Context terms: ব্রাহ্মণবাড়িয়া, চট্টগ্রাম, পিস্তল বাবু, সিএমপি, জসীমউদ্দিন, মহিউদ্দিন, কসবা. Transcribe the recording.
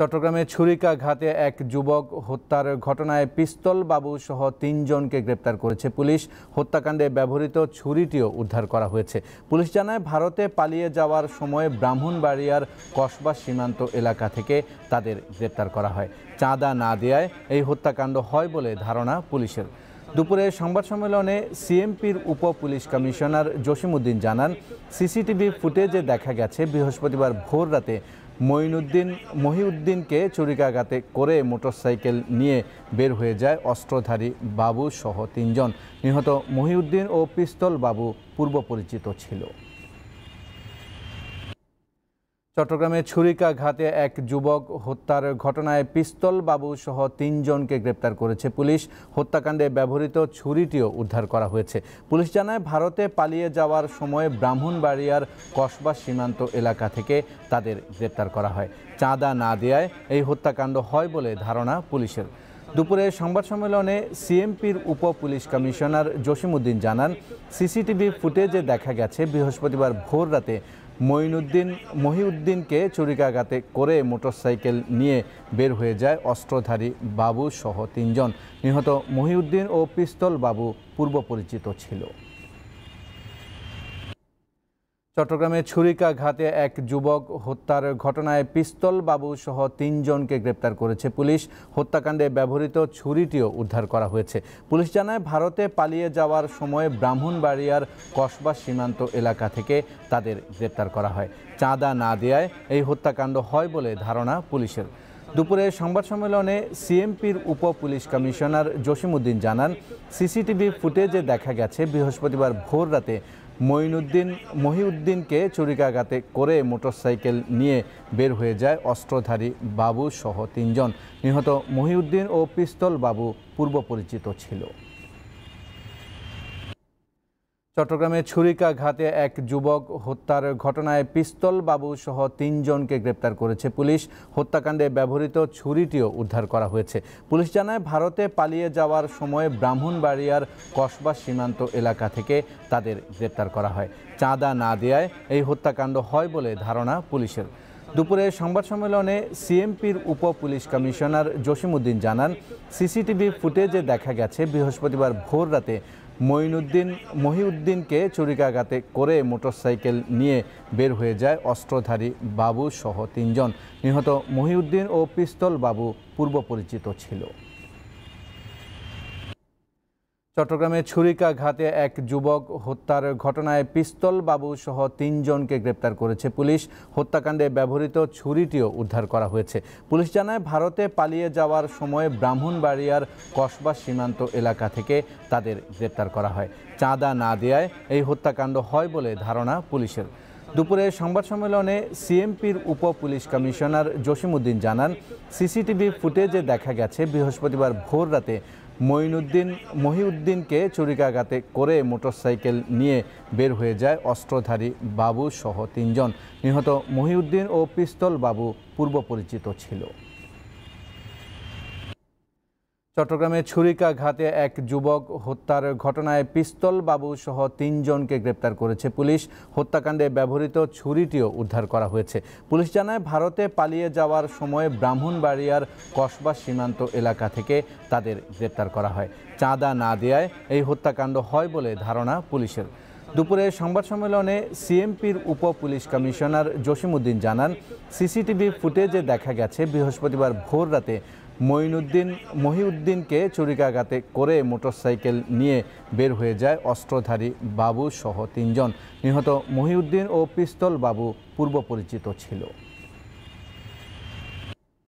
চট্টগ্রামে ছুরিকাঘাতে এক যুবক হত্যার ঘটনায় পিস্তল বাবুসহ তিনজনকে গ্রেপ্তার করেছে পুলিশ। হত্যাকাণ্ডে ব্যবহৃত ছুরিটিও উদ্ধার করা হয়েছে। পুলিশ জানায়, ভারতে পালিয়ে যাওয়ার সময় ব্রাহ্মণবাড়িয়ার কসবা সীমান্ত এলাকা থেকে তাদের গ্রেপ্তার করা হয়। চাঁদা না দেয়ায় এই হত্যাকাণ্ড হয় বলে ধারণা পুলিশের। দুপুরে সংবাদ সম্মেলনে সিএমপির উপ পুলিশ কমিশনার জসীমউদ্দিন জানান, সিসিটিভি ফুটেজে দেখা গেছে বৃহস্পতিবার ভোর রাতে মহিউদ্দিনকে ছুরিকাঘাতে করে মোটরসাইকেল নিয়ে বের হয়ে যায় অস্ত্রধারী বাবু সহ তিনজন। নিহত মহিউদ্দিন ও পিস্তল বাবু পূর্ব পরিচিত ছিল। চট্টগ্রামে ছুরিকাঘাতে এক যুবক হত্যার ঘটনায় পিস্তল বাবুসহ তিনজনকে গ্রেপ্তার করেছে পুলিশ। হত্যাকাণ্ডে ব্যবহৃত ছুরিটিও উদ্ধার করা হয়েছে। পুলিশ জানায়, ভারতে পালিয়ে যাওয়ার সময় ব্রাহ্মণবাড়িয়ার কসবা সীমান্ত এলাকা থেকে তাদের গ্রেপ্তার করা হয়। চাঁদা না দেয়ায় এই হত্যাকাণ্ড হয় বলে ধারণা পুলিশের। দুপুরে সংবাদ সম্মেলনে সিএমপির উপ পুলিশ কমিশনার জসীমউদ্দিন জানান, সিসিটিভি ফুটেজে দেখা গেছে বৃহস্পতিবার ভোর রাতে মহিউদ্দিনকে ছুরিকাঘাতে করে মোটরসাইকেল নিয়ে বের হয়ে যায় অস্ত্রধারী বাবু সহ তিনজন। নিহত মহিউদ্দিন ও পিস্তল বাবু পূর্ব পরিচিত ছিল। চট্টগ্রামে ছুরিকাঘাতে এক যুবক হত্যার ঘটনায় পিস্তল বাবুসহ তিনজনকে গ্রেপ্তার করেছে পুলিশ। হত্যাকাণ্ডে ব্যবহৃত ছুরিটিও উদ্ধার করা হয়েছে। পুলিশ জানায়, ভারতে পালিয়ে যাওয়ার সময় ব্রাহ্মণবাড়িয়ার কসবা সীমান্ত এলাকা থেকে তাদের গ্রেপ্তার করা হয়। চাঁদা না দেয়ায় এই হত্যাকাণ্ড হয় বলে ধারণা পুলিশের। দুপুরে সংবাদ সম্মেলনে সিএমপির উপ পুলিশ কমিশনার জসীমউদ্দিন জানান, সিসিটিভি ফুটেজে দেখা গেছে বৃহস্পতিবার ভোর রাতে মহিউদ্দিনকে ছুরিকাঘাতে করে মোটরসাইকেল নিয়ে বের হয়ে যায় অস্ত্রধারী বাবু সহ তিনজন। নিহত মহিউদ্দিন ও পিস্তল বাবু পূর্ব পরিচিত ছিল। চট্টগ্রামে ছুরিকাঘাতে এক যুবক হত্যার ঘটনায় পিস্তল বাবুসহ তিনজনকে গ্রেপ্তার করেছে পুলিশ। হত্যাকাণ্ডে ব্যবহৃত ছুরিটিও উদ্ধার করা হয়েছে। পুলিশ জানায়, ভারতে পালিয়ে যাওয়ার সময় ব্রাহ্মণবাড়িয়ার কসবা সীমান্ত এলাকা থেকে তাদের গ্রেপ্তার করা হয়। চাঁদা না দেয়ায় এই হত্যাকাণ্ড হয় বলে ধারণা পুলিশের। দুপুরে সংবাদ সম্মেলনে সিএমপির উপ পুলিশ কমিশনার জসীমউদ্দিন জানান, সিসিটিভি ফুটেজে দেখা গেছে বৃহস্পতিবার ভোর রাতে মহিউদ্দিনকে ছুরিকাঘাতে করে মোটরসাইকেল নিয়ে বের হয়ে যায় অস্ত্রধারী বাবু সহ তিনজন। নিহত মহিউদ্দিন ও পিস্তল বাবু পূর্ব পরিচিত ছিল। চট্টগ্রামে ছুরিকাঘাতে এক যুবক হত্যার ঘটনায় পিস্তল বাবুসহ তিনজনকে গ্রেপ্তার করেছে পুলিশ। হত্যাকাণ্ডে ব্যবহৃত ছুরিটিও উদ্ধার করা হয়েছে। পুলিশ জানায়, ভারতে পালিয়ে যাওয়ার সময় ব্রাহ্মণবাড়িয়ার কসবা সীমান্ত এলাকা থেকে তাদের গ্রেপ্তার করা হয়। চাঁদা না দেয়ায় এই হত্যাকাণ্ড হয় বলে ধারণা পুলিশের। দুপুরে সংবাদ সম্মেলনে সিএমপির উপ পুলিশ কমিশনার জসীমউদ্দিন জানান, সিসিটিভি ফুটেজে দেখা গেছে বৃহস্পতিবার ভোর রাতে মহিউদ্দিনকে ছুরিকাঘাতে করে মোটরসাইকেল নিয়ে বের হয়ে যায় অস্ত্রধারী বাবু সহ তিনজন। নিহত মহিউদ্দিন ও পিস্তল বাবু পূর্ব পরিচিত ছিল। চট্টগ্রামে ছুরিকাঘাতে এক যুবক হত্যার ঘটনায় পিস্তল বাবুসহ তিনজনকে গ্রেপ্তার করেছে পুলিশ। হত্যাকাণ্ডে ব্যবহৃত ছুরিটিও উদ্ধার করা হয়েছে। পুলিশ জানায়, ভারতে পালিয়ে যাওয়ার সময় ব্রাহ্মণবাড়িয়ার কসবা সীমান্ত এলাকা থেকে তাদের গ্রেপ্তার করা হয়। চাঁদা না দেয়ায় এই হত্যাকাণ্ড হয় বলে ধারণা পুলিশের। দুপুরে সংবাদ সম্মেলনে সিএমপির উপ পুলিশ কমিশনার জসীমউদ্দিন জানান, সিসিটিভি ফুটেজে দেখা গেছে বৃহস্পতিবার ভোর রাতে মহিউদ্দিনকে ছুরিকাঘাতে করে মোটরসাইকেল নিয়ে বের হয়ে যায় অস্ত্রধারী বাবু সহ তিনজন। নিহত মহিউদ্দিন ও পিস্তল বাবু পূর্ব পরিচিত ছিল।